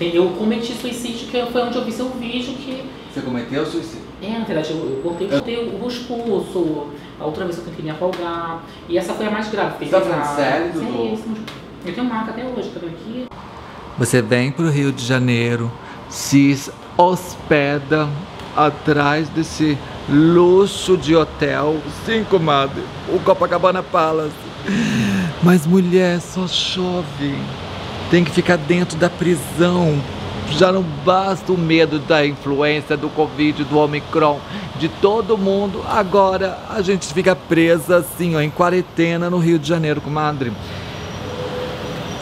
Eu cometi suicídio, que foi onde eu vi seu vídeo que... Você cometeu suicídio? É, na verdade, eu cortei os pulsos, a outra vez eu tentei me afogar, e essa foi a mais grave. Você tá falando sério, Dudu? Eu tenho marca até hoje, tá vendo aqui? Você vem pro Rio de Janeiro, se hospeda atrás desse luxo de hotel, sim, comadre, o Copacabana Palace. Mas mulher, só chove. Tem que ficar dentro da prisão. Já não basta o medo da influência, do Covid, do Omicron, de todo mundo. Agora a gente fica presa assim, ó, em quarentena no Rio de Janeiro, comadre.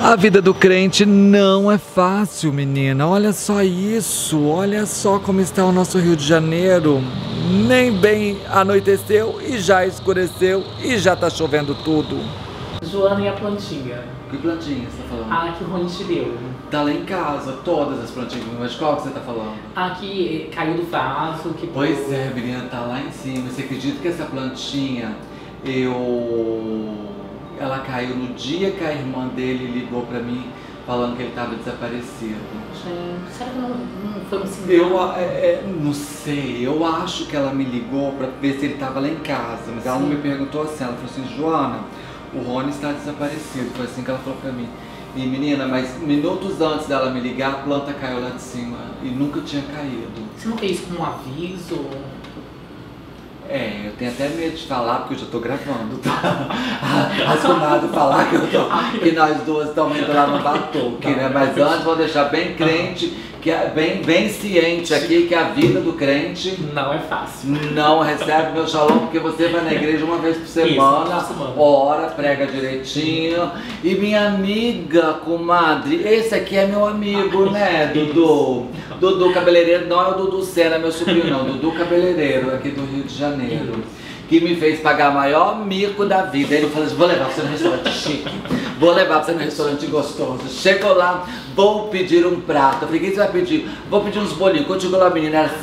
A vida do crente não é fácil, menina. Olha só isso, olha só como está o nosso Rio de Janeiro. Nem bem anoiteceu e já escureceu e já tá chovendo tudo. Joana e a plantinha. Que plantinha você tá falando? Ah, que o Rony te deu. Tá lá em casa, todas as plantinhas. Mas qual que você tá falando? Ah, que caiu do vaso. Que... Pois é, menina, tá lá em cima. Você acredita que essa plantinha, ela caiu no dia que a irmã dele ligou pra mim falando que ele tava desaparecido. Gente, será que não foi um sinal? Não sei, eu acho que ela me ligou pra ver se ele tava lá em casa. Mas ela não me perguntou assim, ela falou assim, Joana, o Rony está desaparecido, foi assim que ela falou pra mim. E menina, mas minutos antes dela me ligar, a planta caiu lá de cima e nunca tinha caído. Você não fez isso como um aviso? É, eu tenho até medo de falar porque eu já tô gravando, tá? Assumado falar que eu tô, que nós duas estamos indo lá no batuque, né? Mas antes vou deixar bem crente, que é bem ciente aqui que a vida do crente não é fácil. Não recebe meu shalom porque você vai na igreja uma vez por semana, ora, prega direitinho. E minha amiga, comadre, esse aqui é meu amigo, né, Dudu? Dudu cabeleireiro, não é o Dudu Sena, meu sobrinho não, Dudu cabeleireiro aqui do Rio de Janeiro, que me fez pagar o maior mico da vida. Ele falou assim, vou levar você no restaurante chique, vou levar você no restaurante gostoso. Chegou lá, vou pedir um prato. Eu falei, o que você vai pedir? Vou pedir uns bolinhos. Quando chegou lá, menina, era 5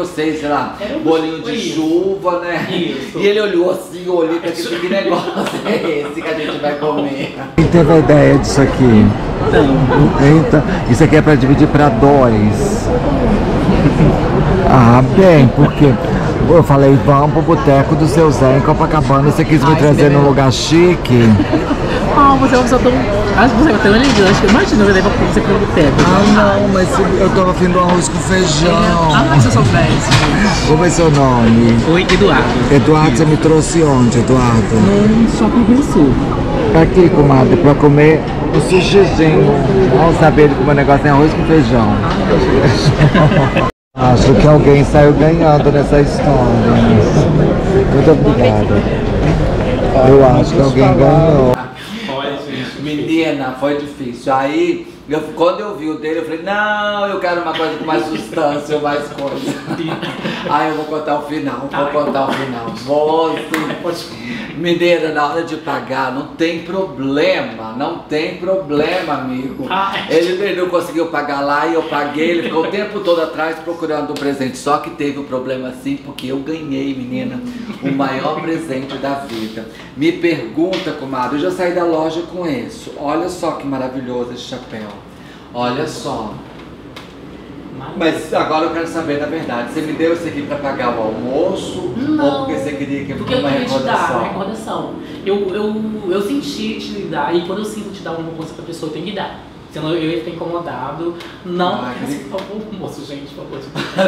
ou 6, sei lá, bolinho de chuva, né? Isso. E ele olhou assim, eu olhei pra aquele que negócio é esse que a gente vai comer. Quem teve a ideia disso aqui? Então, isso aqui é pra dividir pra dois. Ah, bem, porque eu falei, vamos pro boteco do seu Zé em Copacabana, você quis me trazer num lugar chique. Ah, você é uma pessoa tão... Acho que você é tão elegante. Imagina, eu levo você pro boteco. Ah, não, mas eu tô no fim do arroz com feijão. Ah, mas eu sou péssimo. Como é seu nome? Oi, Eduardo. Eduardo, você me trouxe onde, Eduardo? No Shopping Rio Sul. Pra quê, comadre? Pra comer o CGC. Vamos saber como o negócio é arroz com feijão. Acho que alguém saiu ganhando nessa história. Muito obrigada. Eu acho que alguém ganhou. Menina, foi difícil. Aí, quando eu vi o dele, eu falei, não, eu quero uma coisa com mais substância, mais coisa. Aí eu vou contar o final, Menina, na hora de pagar, não tem problema, amigo. Ele não conseguiu pagar lá e eu paguei, ele ficou o tempo todo atrás procurando um presente. Só que teve um problema assim, porque eu ganhei, menina, o maior presente da vida. Me pergunta, comadre, eu já saí da loja com isso. Olha só que maravilhoso esse chapéu. Olha só. Mas agora eu quero saber, na verdade, você me deu isso aqui pra pagar o almoço? Não, ou porque você queria que eu fosse uma recordação? Eu senti te dar, e quando eu sinto te dar uma coisa pra pessoa, eu tenho que dar. Senão eu ia ficar incomodado. Não, por favor, almoço, gente, por favor.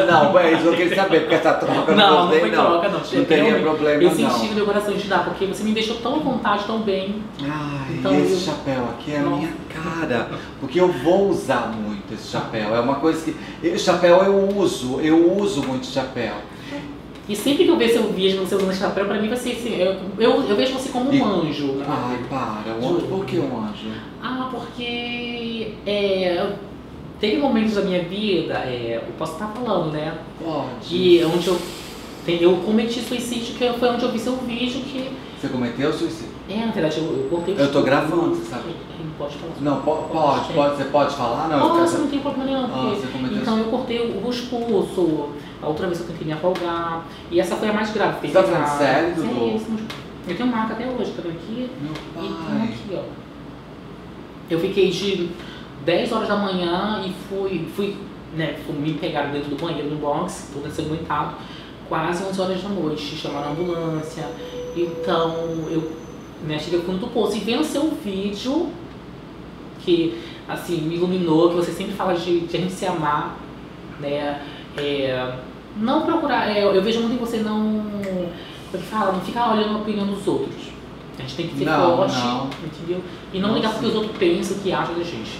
Não, é isso, eu queria saber, porque essa troca não gostei, não. Não foi troca, não. Não teria problema, não. Eu senti no meu coração te dar, porque você me deixou tão à vontade, tão bem. Ai, então, esse chapéu aqui é a minha cara, porque eu vou usar muito esse chapéu. É uma coisa que... Chapéu eu uso muito chapéu. E sempre que eu ver seu vídeo, você usando chapéu, pra mim vai ser assim, eu vejo você como um anjo. Né? Ai, para, por que um anjo? Ah, porque teve momentos da minha vida, eu posso estar falando, né? Pode. E onde eu cometi suicídio, que foi onde eu vi seu vídeo que... Você cometeu suicídio? É, na verdade, eu cortei... Eu tô gravando, você sabe? Pode falar. Não, pode, você pode falar? Não, você não tem problema nenhum. Então eu cortei os pulsos, a outra vez eu tentei me afogar, e essa foi a mais grave. Você tá falando sério, Dudu? Eu tenho marca até hoje, tá vendo aqui? Meu pai. E aqui, ó. Eu fiquei de 10 horas da manhã e fui, me pegaram dentro do banheiro, no box, todo ensanguentado, quase 11 horas da noite, chamaram a ambulância. Então, eu, né, cheguei no fundo do poço e vendo o seu vídeo, que, assim, me iluminou, que você sempre fala de a gente se amar, né, não procurar, eu vejo muito em você não ficar olhando a opinião dos outros. A gente tem que ser forte, entendeu? E não ligar porque os outros pensam que acham da gente.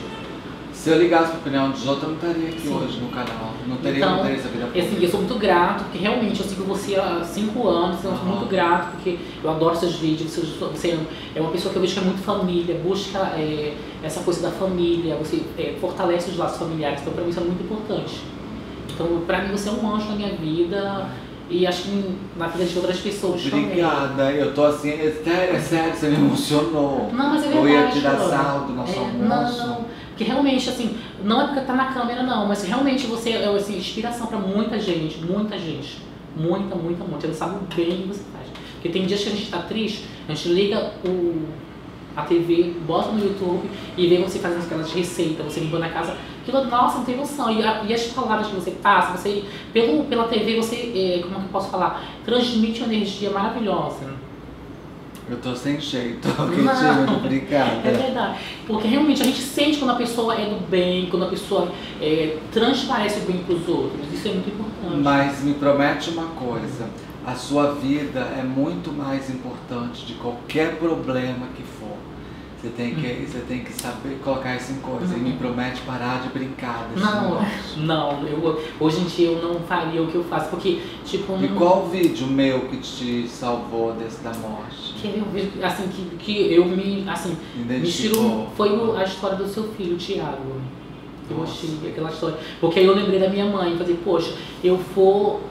Se eu ligasse pra opinião dos outros, eu não estaria aqui hoje no canal. Não teria essa vida pública. Assim, eu sou muito grato, porque realmente eu sigo você há 5 anos, então eu sou muito grato, porque eu adoro seus vídeos. Você é uma pessoa que eu vejo que é muito família, busca essa coisa da família, você fortalece os laços familiares, então pra mim isso é muito importante. Então pra mim você é um anjo na minha vida. E acho que na vida de outras pessoas também. Eu tô assim, sério, você me emocionou. Não, mas é verdade. Eu ia te dar saldo no nosso almoço. Não, porque realmente, assim, não é porque tá na câmera não, mas realmente você é assim, inspiração pra muita gente, muita gente. Muita, muita, muita. Você sabe bem o que você faz. Porque tem dias que a gente tá triste, a gente liga a TV, bota no YouTube e vê você fazendo aquelas receitas, você limpando a casa. Aquilo, nossa, não tem noção. E as palavras que você passa, você, pela TV, você, como é que eu posso falar? Transmite uma energia maravilhosa. Eu tô sem jeito, obrigada. É verdade. Porque realmente a gente sente quando a pessoa é do bem, quando a pessoa transparece o bem pros outros. Isso é muito importante. Mas me promete uma coisa. A sua vida é muito mais importante de qualquer problema que for. Você tem que saber colocar isso em coisa. E me promete parar de brincar desse negócio. Não, hoje em dia eu não faria o que eu faço, porque tipo... E qual vídeo meu que te salvou desse da morte? Que eu vi, assim, que eu me, assim, me tirou, foi a história do seu filho, Thiago. Eu achei aquela história, porque aí eu lembrei da minha mãe, falei, poxa, eu vou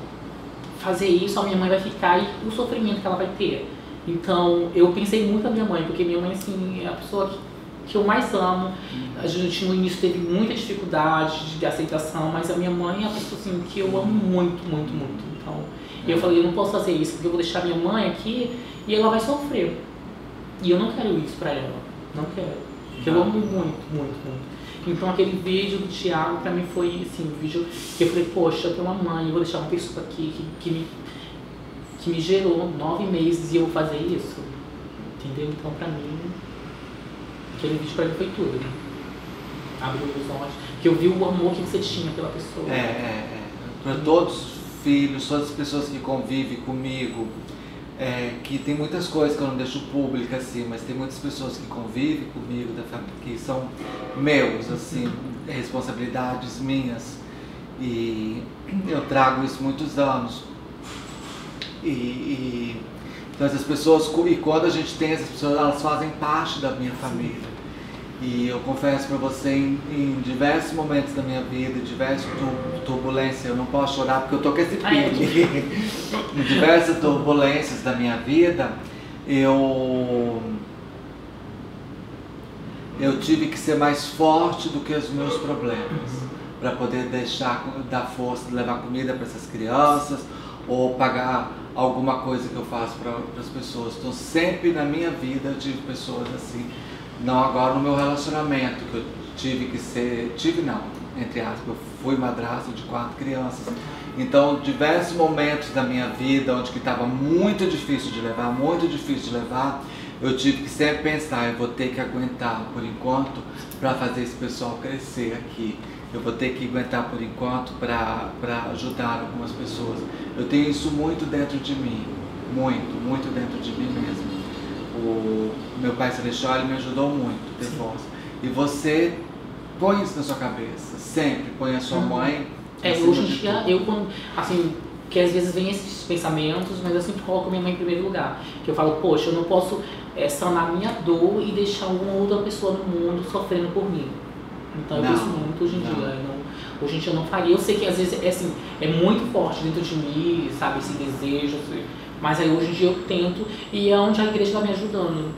fazer isso, a minha mãe vai ficar e o sofrimento que ela vai ter. Então, eu pensei muito na minha mãe, porque minha mãe, assim, é a pessoa que eu mais amo. A gente, no início, teve muita dificuldade de aceitação, mas a minha mãe é a pessoa, assim, que eu amo muito, muito, muito. Então, eu falei, eu não posso fazer isso, porque eu vou deixar minha mãe aqui e ela vai sofrer. E eu não quero isso pra ela, não quero. Porque eu amo muito, muito, muito. Então, aquele vídeo do Thiago, pra mim, foi, assim, um vídeo que eu falei, poxa, eu tenho uma mãe, eu vou deixar uma pessoa aqui que me gerou 9 meses e eu fazer isso, entendeu? Então pra mim, aquele vídeo pra mim foi tudo, né? Abriu os olhos, porque eu vi o amor que você tinha pela pessoa. Pra todos os filhos, todas as pessoas que convivem comigo, que tem muitas coisas que eu não deixo pública assim, mas tem muitas pessoas que convivem comigo, da família, que são meus, assim, responsabilidades minhas, e eu trago isso muitos anos. Então essas pessoas, e quando a gente tem essas pessoas, elas fazem parte da minha família. E eu confesso pra você, em diversos momentos da minha vida, em diversas turbulências, eu não posso chorar porque eu tô com esse filho. Em diversas turbulências da minha vida, eu tive que ser mais forte do que os meus problemas. Pra poder dar força, levar comida pra essas crianças, ou pagar alguma coisa que eu faço para as pessoas. Então sempre na minha vida eu tive pessoas assim, não agora no meu relacionamento, que eu tive que ser, entre aspas, eu fui madrasto de 4 crianças. Então diversos momentos da minha vida, onde que estava muito difícil de levar, eu tive que sempre pensar, eu vou ter que aguentar por enquanto para fazer esse pessoal crescer aqui. Eu vou ter que aguentar por enquanto para ajudar algumas pessoas. Eu tenho isso muito dentro de mim, muito dentro de mim mesmo. O meu pai celestial, ele me ajudou muito, ter força. E você põe isso na sua cabeça, sempre põe a sua mãe. Hoje em dia, eu assim, que às vezes vem esses pensamentos, mas eu sempre coloco minha mãe em primeiro lugar. Que eu falo, poxa, eu não posso sanar minha dor e deixar alguma outra pessoa no mundo sofrendo por mim. Então eu penso muito hoje em dia, hoje em dia eu não faria, eu sei que às vezes assim, é muito forte dentro de mim, sabe, esse desejo, mas aí hoje em dia eu tento e é onde a igreja está me ajudando.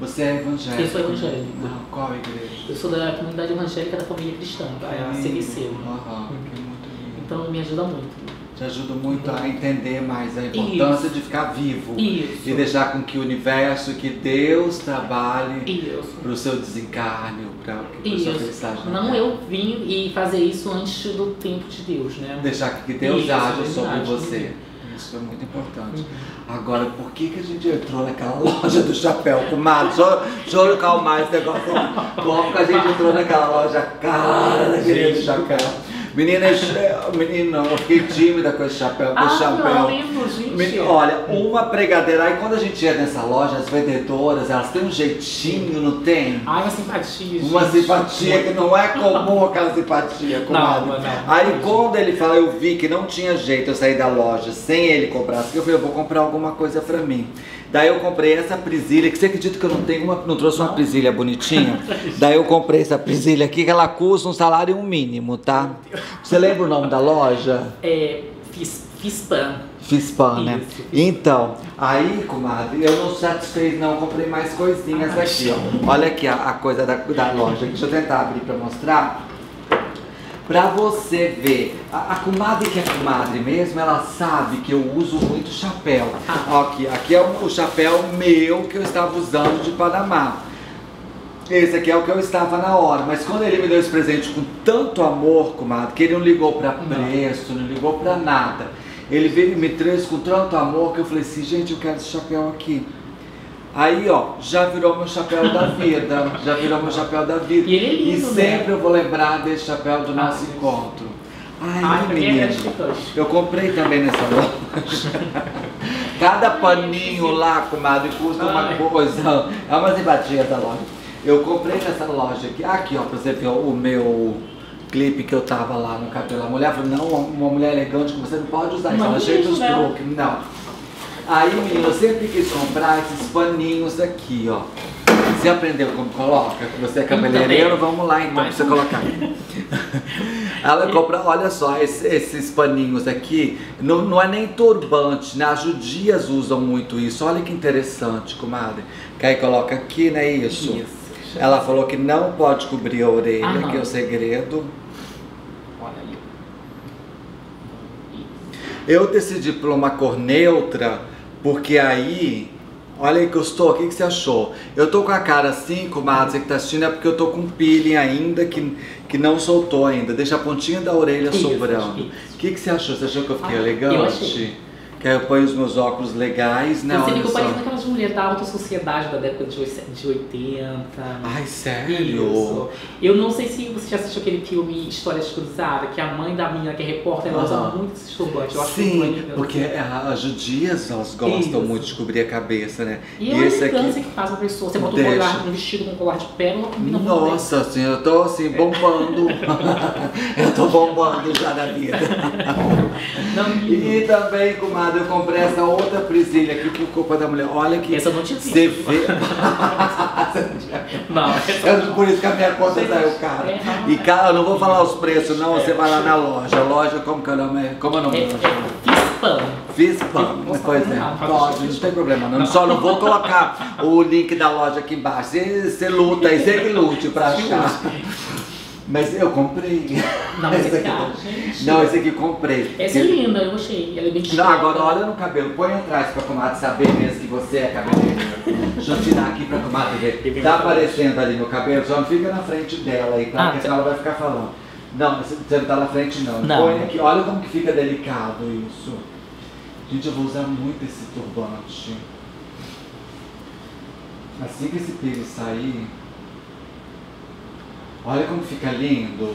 Você é evangélica? Eu sou evangélica. Qual igreja? Eu sou da comunidade evangélica da família cristã, a CGC. Que muito lindo. Então me ajuda muito. te ajuda muito a entender mais a importância de ficar vivo. E deixar com que o universo, que Deus trabalhe para o seu desencarne, para a sua felicidade. Não, eu vim e fazer isso antes do tempo de Deus, né? Deixar que Deus haja sobre você. Isso é muito importante. Agora, por que a gente entrou naquela loja do chapéu? Comadre, deixa eu calmar esse negócio. Como que a gente entrou naquela loja cara daquele chapéu? Menina, menina, eu fiquei tímida com esse chapéu, com esse chapéu. Lembro, gente. Menina, olha, uma pregadeira. Aí quando a gente ia nessa loja, as vendedoras, elas têm um jeitinho, não tem? Ai, uma simpatia, gente. Uma simpatia que não é comum aquela simpatia, comadre. Não. Aí quando ele fala, eu vi que não tinha jeito eu sair da loja sem ele comprar, porque eu falei, eu vou comprar alguma coisa pra mim. Daí eu comprei essa prisilha, que você acredita que eu não tenho uma, não trouxe uma prisilha bonitinha? Daí eu comprei essa prisilha aqui, que ela custa um salário mínimo, tá? Você lembra o nome da loja? É, Fispam. Fispam, né? Isso. Então, aí, comadre, eu não satisfez não, comprei mais coisinhas aqui, ó. Olha aqui a coisa da loja, deixa eu tentar abrir pra mostrar. Pra você ver, a comadre que é comadre mesmo, ela sabe que eu uso muito chapéu. Ó, aqui é o chapéu meu que eu estava usando de Panamá. Esse aqui é o que eu estava na hora, mas quando ele me deu esse presente com tanto amor, comadre, que ele não ligou pra preço, não ligou pra nada. Ele veio e me trouxe com tanto amor que eu falei assim, gente, eu quero esse chapéu aqui. Aí, ó, já virou meu chapéu da vida, já virou meu chapéu da vida. E, ele é lindo, e sempre eu vou lembrar desse chapéu do nosso encontro. Ai, menina, eu comprei também nessa loja. Cada paninho lá, comadre, custa uma coisa. É uma simpatia da loja. Eu comprei nessa loja aqui. Aqui, ó, pra você ver o meu clipe que eu tava lá no cabelo. A mulher falou, não, uma mulher elegante, você não pode usar isso, ela é cheia de truques. Não. Aí, menino, eu sempre quis comprar esses paninhos aqui, ó. Você aprendeu como coloca? Você é cabeleireiro, vamos lá então, pra você colocar aqui. Ela compra, olha só, esses paninhos aqui, não é nem turbante, né? As judias usam muito isso, olha que interessante, comadre. Que aí coloca aqui, né, isso? Isso. Ela falou que não pode cobrir a orelha, que é o segredo. Olha ali. Eu decidi por uma cor neutra, porque aí, olha aí que eu estou, o que você achou? Eu tô com a cara assim, comadre, você que tá assistindo, é porque eu tô com peeling ainda, que não soltou ainda. Deixa a pontinha da orelha sobrando. O que você achou? Você achou que eu fiquei elegante? Eu achei. Que aí eu ponho os meus óculos legais, né? Você ficou parecendo aquelas mulheres da alta sociedade da década de 80. Ai, sério? Isso. Eu não sei se você já assistiu aquele filme Histórias Cruzadas, que a mãe da menina que é repórter, ela usa muito esses turbantes. Sim, porque as judias, elas gostam muito de cobrir a cabeça, né? E a elegância que faz uma pessoa. Você bota um colar, um vestido com um colar de pérola, combina muito bem. Nossa, assim, eu tô assim, bombando. Eu tô bombando já da vida. E também, comadre, eu comprei essa outra prisilha aqui por culpa da mulher. Olha que essa eu não te vi. Você vê. Não. Por isso que a minha conta saiu cara. E cara, eu não vou falar os preços, não. Você vai lá na loja. Loja, como que é o nome? Como é o nome? Fispam. Fispam. Pois é. Loja, não tem problema. Não. Só não vou colocar o link da loja aqui embaixo. Você luta aí, você que lute pra achar. Mas eu comprei. Não, esse aqui, não, esse aqui comprei. Essa é linda, eu achei. Ela é bem chique. Agora olha no cabelo, põe atrás pra comadre saber mesmo que você é cabeleireira. Deixa eu tirar aqui pra comadre ver. Tá aparecendo ali no cabelo, só não fica na frente dela aí, tá? Porque senão ela vai ficar falando. Não, você não tá na frente não. Põe aqui, olha como que fica delicado isso. Gente, eu vou usar muito esse turbante. Assim que esse pelo sair... Olha como fica lindo,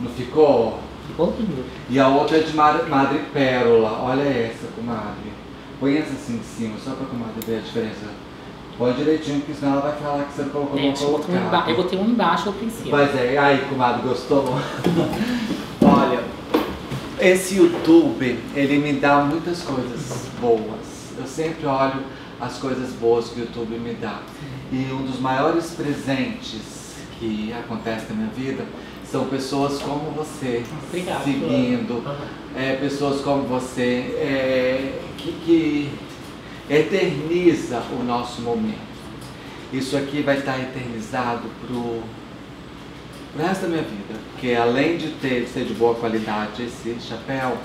não ficou? Ficou lindo. E a outra é de madrepérola, olha essa, comadre. Põe essa assim em cima, só pra comadre ver a diferença. Põe direitinho, porque senão ela vai falar que você não colocou uma colocada. Eu vou ter um embaixo e outro em cima. Pois é, aí, comadre, gostou? Olha, esse YouTube, ele me dá muitas coisas boas. Eu sempre olho as coisas boas que o YouTube me dá. E um dos maiores presentes que acontece na minha vida, são pessoas como você, seguindo, pessoas como você, que eterniza o nosso momento. Isso aqui vai estar eternizado pro resto da minha vida, porque além de ser de boa qualidade esse chapéu,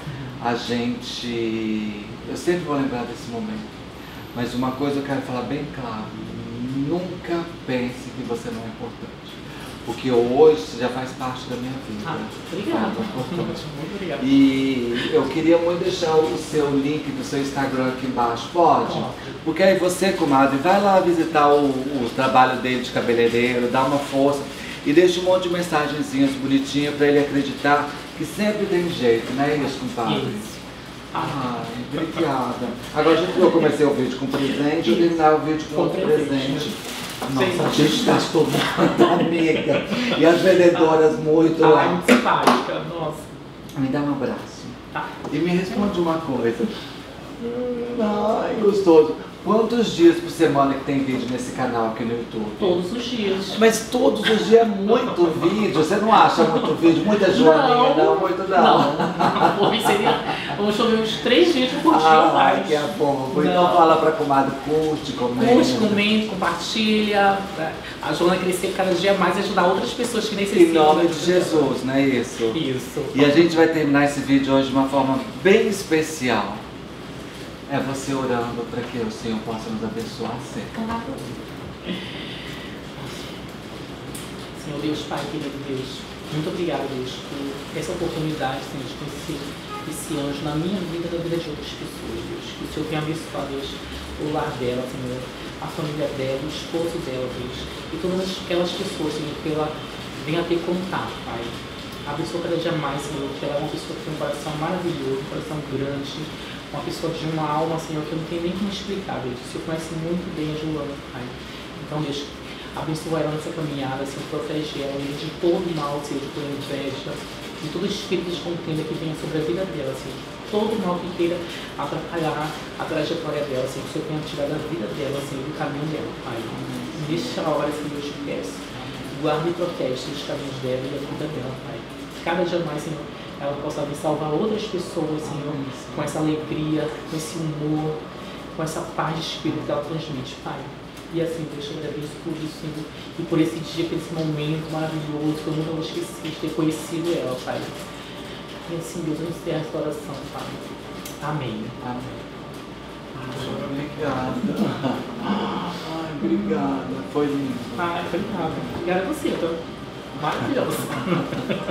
a gente... Eu sempre vou lembrar desse momento, mas uma coisa eu quero falar bem claro: nunca pense que você não é importante. Porque hoje já faz parte da minha vida. Ah, obrigada. Muito obrigada. E eu queria muito deixar o seu link do seu Instagram aqui embaixo, pode? Porque aí você, comadre, vai lá visitar o trabalho dele de cabeleireiro, dá uma força e deixa um monte de mensagenzinhas bonitinhas para ele acreditar que sempre tem jeito, né, isso, compadre? Isso. Ai, obrigada. Agora, já que eu comecei o vídeo com presente, eu terminar o vídeo com outro presente. Nossa, a gente gastou muita amiga. E as vendedoras muito lá. Muito simpática, nossa. Me dá um abraço. Tá. E me responde uma coisa. Ai, gostoso. Quantos dias por semana que tem vídeo nesse canal aqui no YouTube? Todos os dias. Mas todos os dias é muito vídeo? Você não acha muito vídeo? Muita joaninha? Não, muito não. Vamos ver uns 3 dias por dia. Ai, que é bom. Então fala pra comadre, curte, comenta. Curte, comenta, compartilha. A Joana crescer cada dia mais e ajudar outras pessoas que necessitam. Em nome de Jesus, não é isso? Isso. E a gente vai terminar esse vídeo hoje de uma forma bem especial. É você orando para que o Senhor possa nos abençoar sempre. Claro. Senhor Deus, Pai querido Deus, muito obrigado, Deus, por essa oportunidade, Senhor, de conhecer esse anjo na minha vida e na vida de outras pessoas, Deus. Que o Senhor tenha abençoado, Deus, o lar dela, Senhor, a família dela, o esposo dela, Deus, e todas aquelas pessoas, Senhor, que ela venha a ter contato, Pai. Abençoa cada dia mais, Senhor, que ela é uma pessoa que tem um coração maravilhoso, um coração grande, uma pessoa de uma alma, Senhor, que eu não tenho nem como explicar, Deus. O Senhor conhece muito bem a Joana, Pai. Então, Deus, abençoa ela nessa caminhada, Senhor, protege ela de todo mal, Senhor, de toda inveja, de todo espírito de contenda que venha sobre a vida dela, Senhor. Todo mal que queira atrapalhar a trajetória dela, Senhor. Que o Senhor tenha tirado a vida dela, Senhor, do caminho dela, Pai. Nesta hora, Senhor, eu te peço. Guarda e protege os caminhos dela e a vida dela, Pai. Cada dia mais, Senhor, ela possa salvar outras pessoas, Senhor, com essa alegria, com esse humor, com essa paz de espírito que ela transmite, Pai. E assim, Deus, eu agradeço por isso, Senhor, e por esse dia, por esse momento maravilhoso, que eu nunca vou esquecer de ter conhecido ela, Pai. E assim, Deus, eu encerro essa oração, Pai. Amém. Amém. Obrigada. Ai, obrigada. Foi lindo. Ai, obrigada. Obrigada a você, então. Maravilhoso.